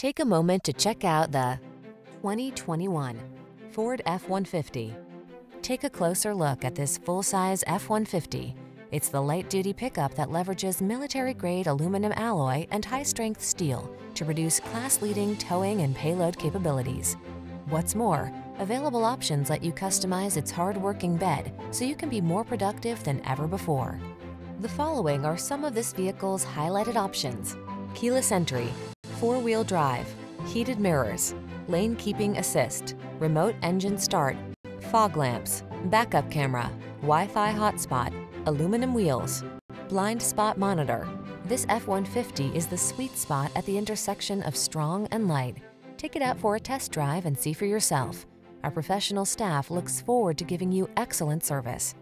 Take a moment to check out the 2021 Ford F-150. Take a closer look at this full-size F-150. It's the light-duty pickup that leverages military-grade aluminum alloy and high-strength steel to produce class-leading towing and payload capabilities. What's more, available options let you customize its hard-working bed so you can be more productive than ever before. The following are some of this vehicle's highlighted options: keyless entry, four-wheel drive, heated mirrors, lane keeping assist, remote engine start, fog lamps, backup camera, Wi-Fi hotspot, aluminum wheels, blind spot monitor. This F-150 is the sweet spot at the intersection of strong and light. Take it out for a test drive and see for yourself. Our professional staff looks forward to giving you excellent service.